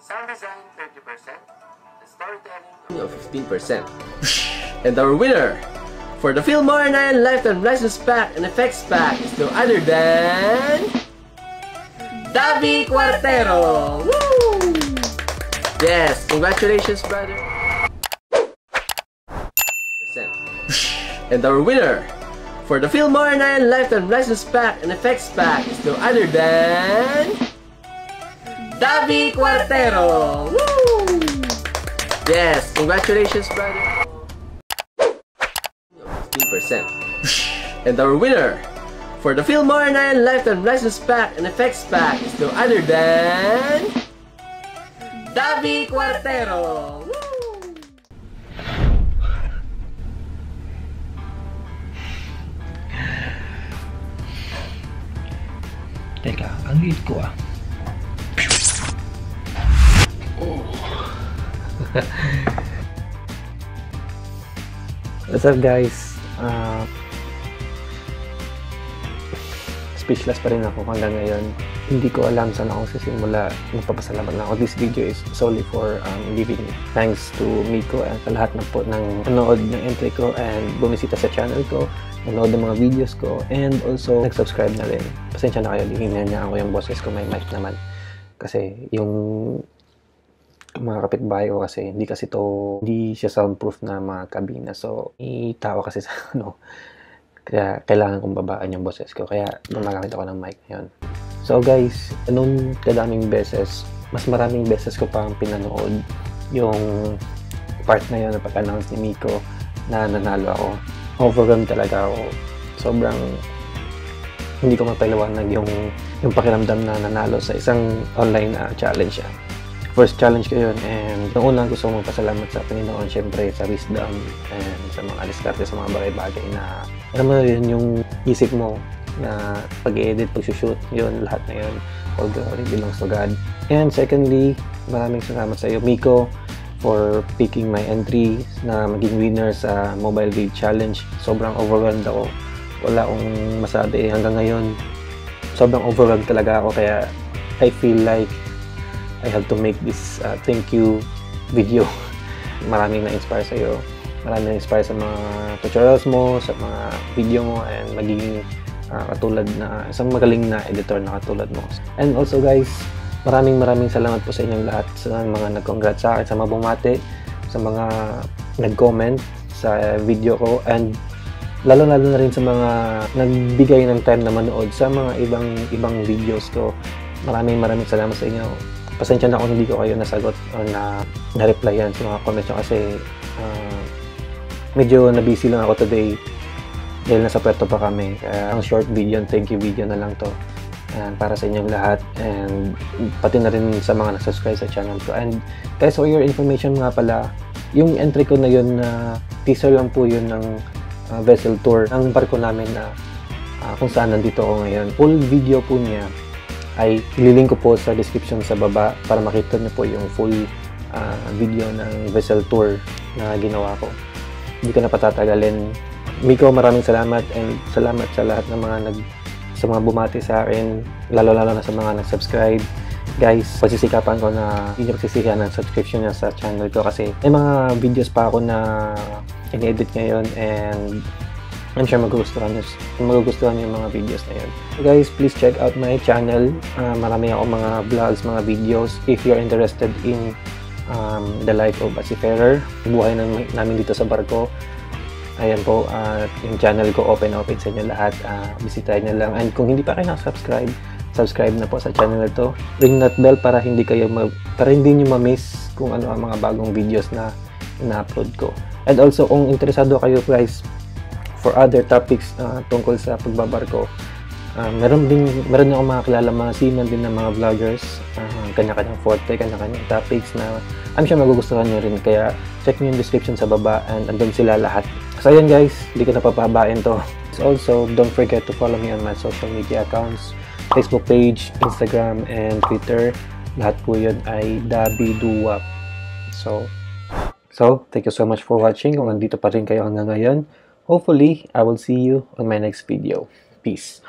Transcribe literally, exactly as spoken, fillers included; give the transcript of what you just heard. sound design thirty percent, and storytelling of fifteen percent. And our winner for the Filmora nine Lifetime License Pack and Effects Pack is no other than... Dabi Cuartero! Woo! Yes, congratulations, brother! And our winner for the Filmora nine Lifetime License Pack and Effects Pack is no other than... Dabi Cuartero! Woo! Yes, congratulations, brother! fifteen percent. And our winner for the Filmora nine Lifetime License Pack and Effects Pack is no other than... Dabi Cuartero! Woo! Teka, ang liit ko ah. What's up guys? Uh, speechless pa rin ako hanggang ngayon. Hindi ko alam saan ako sisimula. Nagpapasalamat na ako. This video is solely for um, giving thanks to Miko at lahat na po ng nanood ng entry ko and bumisita sa channel ko, nanood ng mga videos ko, and also nag-subscribe na rin. Pasensya na kayo, hinihingan na ako yung boses ko, may mic naman. Kasi yung mga kapitbahay ko kasi, hindi kasi to, hindi siya soundproof na mga kabina. So, itawa kasi sa ano. Kaya, kailangan kong babaan yung boses ko. Kaya, namagamit ako ng mic ngayon. So, guys, noon kadaming beses, mas maraming beses ko pang pinanood yung part na yun na pag-announce ni Miko na nanalo ako. Overwhelmed talaga ako. Sobrang hindi ko mapaliwanag yung, yung pakiramdam na nanalo sa isang online uh, challenge siya. First challenge ko yun, and noong unang gusto kong magpasalamat sa Panginoon, syempre sa wisdom and sa mga diskarte, sa mga bagay-bagay na alam mo yun, yung isip mo na pag-edit, pag-shoot, yun, lahat na yun, all glory belongs to God. And secondly, maraming salamat sa iyo, Miko, for picking my entry na maging winner sa Mobile Vid Challenge. Sobrang overwhelmed ako, wala akong masabi hanggang ngayon. Sobrang overwhelmed talaga ako, kaya I feel like I have to make this uh, thank you video. Maraming na-inspire sa'yo. Maraming na-inspire sa mga tutorials mo, sa mga video mo, and magiging uh, katulad na, isang magaling na editor na katulad mo. And also guys, maraming maraming salamat po sa inyong lahat, sa mga nag-congrats sa akin, sa mga bumate, sa mga nag-comment sa video ko, and lalo-lalo na rin sa mga nagbigay ng time na manood sa mga ibang-ibang videos ko. Maraming maraming salamat sa inyo. Pasensya na kung hindi ko kayo nasagot o na, na-replyan sa mga comments nyo kasi uh, medyo na-busy lang ako today dahil nasa Puerto pa kami. Uh, ang short video, thank you video na lang to uh, para sa inyong lahat and pati na rin sa mga nag-subscribe sa channel ko. And guys, for your information nga pala, yung entry ko na yun na uh, teaser lang po yun ng uh, Vessel Tour, ang barko namin na uh, kung saan nandito ako ngayon. Full video po niya ay ililink ko po sa description sa baba para makita niyo po yung full uh, video ng Vessel Tour na ginawa ko. Hindi ko na patatagalin. Miko, maraming salamat and salamat sa lahat ng mga nag sa mga bumati sa akin, lalo-lalo na sa mga nag-subscribe. Guys, pagsisikapan ko na hindi pagsisihan ng subscription niya sa channel ko kasi may mga videos pa ako na in-edit ngayon and I'm sure magugustuhan niyo, magugustuhan niyo yung mga videos na yun. Guys, please check out my channel. Uh, marami ako mga vlogs, mga videos. If you're interested in um, the life of a seafarer, buhay namin, namin dito sa barko. Ayan po, uh, yung channel ko open-open sa inyo lahat. Uh, bisitahin niyo lang. And kung hindi pa kayo nakasubscribe, subscribe na po sa channel to. Ring that bell para hindi kayo ma para hindi niyo ma-miss kung ano ang mga bagong videos na ina-upload ko. And also, kung interesado kayo guys, for other topics uh, tungkol sa pagbabarko. Uh, meron din, meron akong mga kilala, mga seaman din ng mga vloggers. Uh, kanya-kanyang forte, kanya-kanyang topics na I'm sure magugustuhan nyo rin. Kaya check nyo yung description sa baba and andun sila lahat. So ayan guys, hindi ko napapahabain to. Also, don't forget to follow me on my social media accounts. Facebook page, Instagram, and Twitter. Lahat po yun ay Dabidabidoo. So, so, thank you so much for watching. Kung nandito pa rin kayo hanggang ngayon, hopefully, I will see you on my next video. Peace.